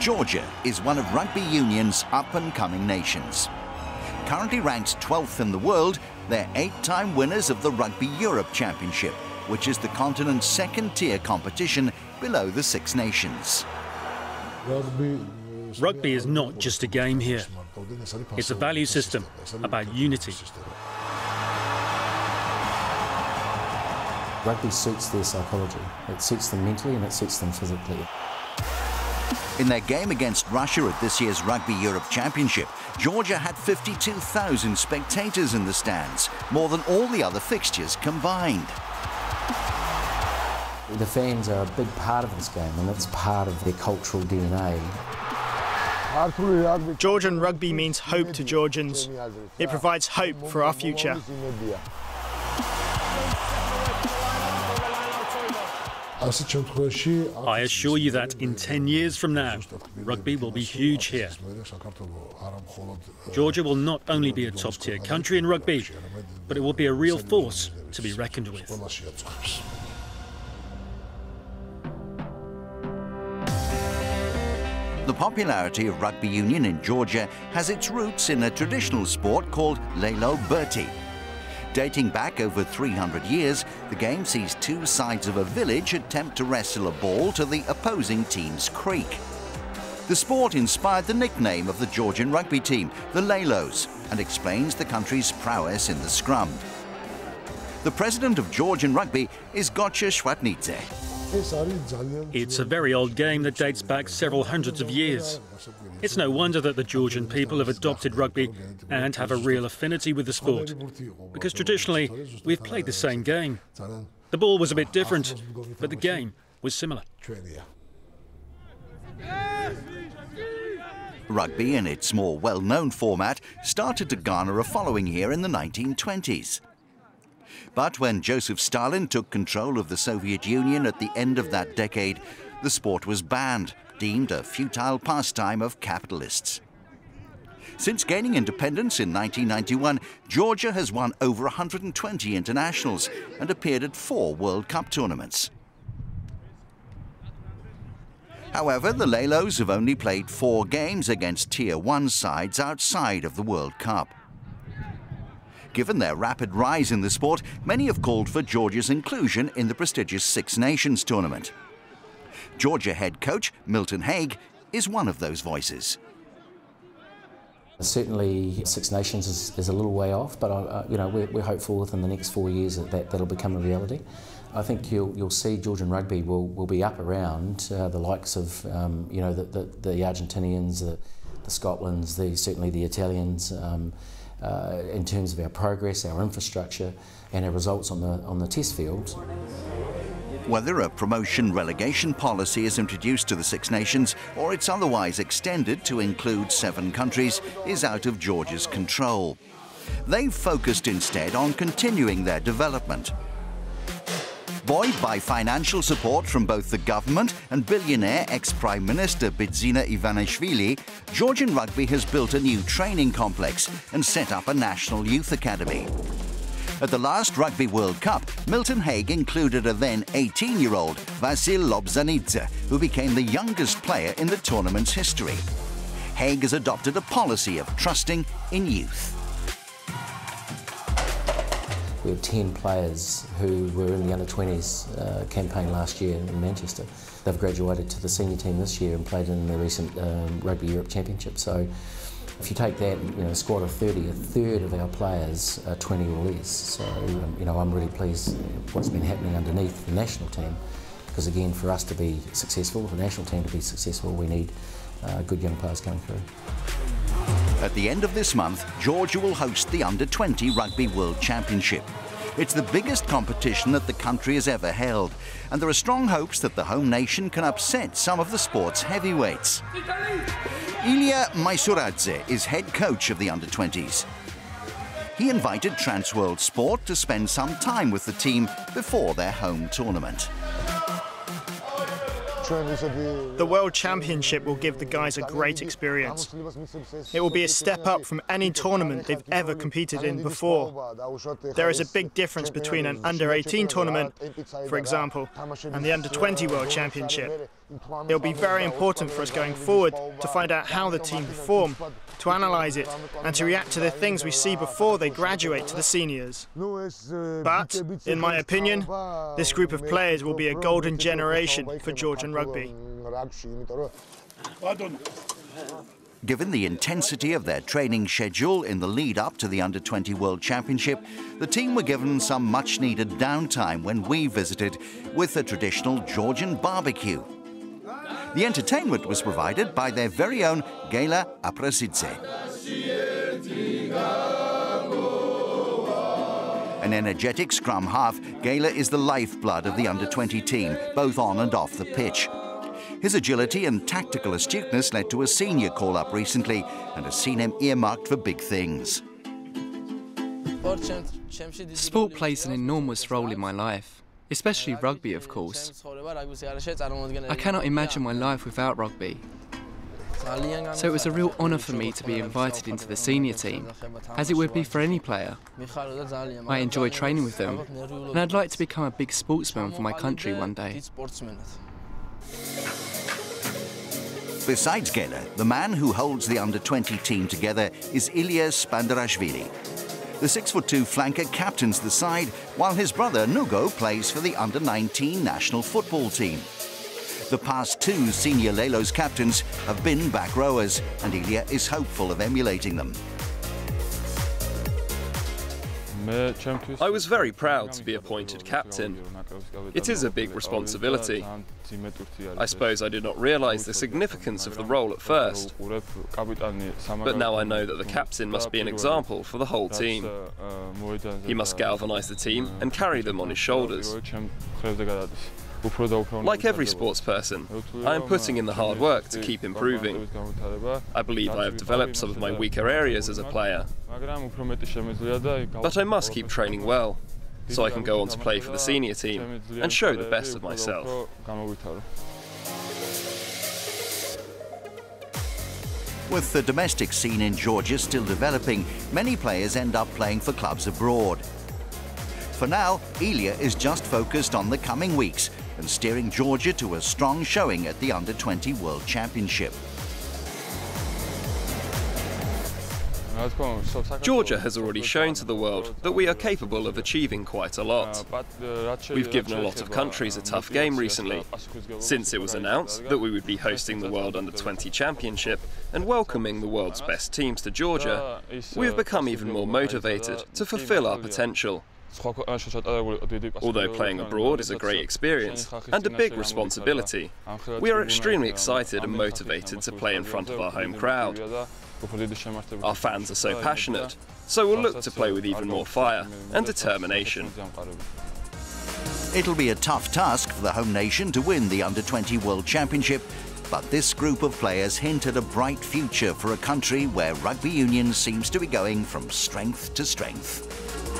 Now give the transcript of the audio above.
Georgia is one of Rugby Union's up-and-coming nations. Currently ranked 12th in the world, they're 8-time winners of the Rugby Europe Championship, which is the continent's second-tier competition below the Six Nations. Rugby is not just a game here. It's a value system about unity. Rugby suits their psychology. It suits them mentally and it suits them physically. In their game against Russia at this year's Rugby Europe Championship, Georgia had 52,000 spectators in the stands, more than all the other fixtures combined. The fans are a big part of this game, and that's part of their cultural DNA. Georgian rugby means hope to Georgians. It provides hope for our future. I assure you that in 10 years from now, rugby will be huge here. Georgia will not only be a top-tier country in rugby, but it will be a real force to be reckoned with. The popularity of Rugby Union in Georgia has its roots in a traditional sport called Lelo Burti. Dating back over 300 years, the game sees two sides of a village attempt to wrestle a ball to the opposing team's creek. The sport inspired the nickname of the Georgian rugby team, the Lelos, and explains the country's prowess in the scrum. The president of Georgian rugby is Gocha Shvatnidze. It's a very old game that dates back several hundreds of years. It's no wonder that the Georgian people have adopted rugby and have a real affinity with the sport, because traditionally we've played the same game. The ball was a bit different, but the game was similar. Rugby, in its more well-known format, started to garner a following here in the 1920s. But when Joseph Stalin took control of the Soviet Union at the end of that decade, the sport was banned, deemed a futile pastime of capitalists. Since gaining independence in 1991, Georgia has won over 120 internationals and appeared at 4 World Cup tournaments. However, the Lelos have only played 4 games against Tier 1 sides outside of the World Cup. Given their rapid rise in the sport, many have called for Georgia's inclusion in the prestigious Six Nations tournament. Georgia head coach Milton Haig is one of those voices. Certainly Six Nations is a little way off, but we're hopeful within the next 4 years that'll become a reality. I think you'll see Georgian rugby will be up around the likes of the Argentinians, the Scotlands, certainly the Italians. In terms of our progress, our infrastructure and our results on the test field. Whether a promotion-relegation policy is introduced to the Six Nations or it's otherwise extended to include 7 countries is out of Georgia's control. They've focused instead on continuing their development. Buoyed by financial support from both the government and billionaire ex-Prime Minister Bidzina Ivanishvili, Georgian rugby has built a new training complex and set up a national youth academy. At the last Rugby World Cup, Milton Haig included a then 18-year-old, Vasil Lobzhanidze, who became the youngest player in the tournament's history. Haig has adopted a policy of trusting in youth. We had 10 players who were in the under-20s campaign last year in Manchester. They've graduated to the senior team this year and played in the recent Rugby Europe Championship. So if you take that squad of 30, a third of our players are 20 or less. So I'm really pleased with what's been happening underneath the national team, because again, for us to be successful, for the national team to be successful, we need good young players coming through. At the end of this month, Georgia will host the Under-20 Rugby World Championship. It's the biggest competition that the country has ever held, and there are strong hopes that the home nation can upset some of the sport's heavyweights. Ilia Maisuradze is head coach of the Under-20s. He invited Trans World Sport to spend some time with the team before their home tournament. The World Championship will give the guys a great experience. It will be a step up from any tournament they've ever competed in before. There is a big difference between an under-18 tournament, for example, and the under-20 World Championship. It will be very important for us going forward to find out how the team perform, to analyse it, and to react to the things we see before they graduate to the seniors. But, in my opinion, this group of players will be a golden generation for Georgian rugby. Given the intensity of their training schedule in the lead-up to the Under-20 World Championship, the team were given some much-needed downtime when we visited with the traditional Georgian barbecue. The entertainment was provided by their very own Gela Aprasidze. An energetic scrum half, Gela is the lifeblood of the under-20 team, both on and off the pitch. His agility and tactical astuteness led to a senior call-up recently and has seen him earmarked for big things. Sport plays an enormous role in my life. Especially rugby, of course. I cannot imagine my life without rugby. So it was a real honour for me to be invited into the senior team, as it would be for any player. I enjoy training with them, and I'd like to become a big sportsman for my country one day. Besides Gela, the man who holds the under-20 team together is Ilia Spanderashvili. The 6'2" flanker captains the side, while his brother Nugo plays for the under-19 national football team. The past two senior Lelo's captains have been back rowers, and Ilia is hopeful of emulating them. I was very proud to be appointed captain. It is a big responsibility. I suppose I did not realise the significance of the role at first, but now I know that the captain must be an example for the whole team. He must galvanise the team and carry them on his shoulders. Like every sports person, I am putting in the hard work to keep improving. I believe I have developed some of my weaker areas as a player. But I must keep training well, so I can go on to play for the senior team and show the best of myself. With the domestic scene in Georgia still developing, many players end up playing for clubs abroad. For now, Ilia is just focused on the coming weeks and steering Georgia to a strong showing at the Under-20 World Championship. Georgia has already shown to the world that we are capable of achieving quite a lot. We've given a lot of countries a tough game recently, since it was announced that we would be hosting the World Under-20 Championship and welcoming the world's best teams to Georgia. We have become even more motivated to fulfill our potential. Although playing abroad is a great experience and a big responsibility, we are extremely excited and motivated to play in front of our home crowd. Our fans are so passionate, so we'll look to play with even more fire and determination. It'll be a tough task for the home nation to win the Under-20 World Championship, but this group of players hint at a bright future for a country where rugby union seems to be going from strength to strength.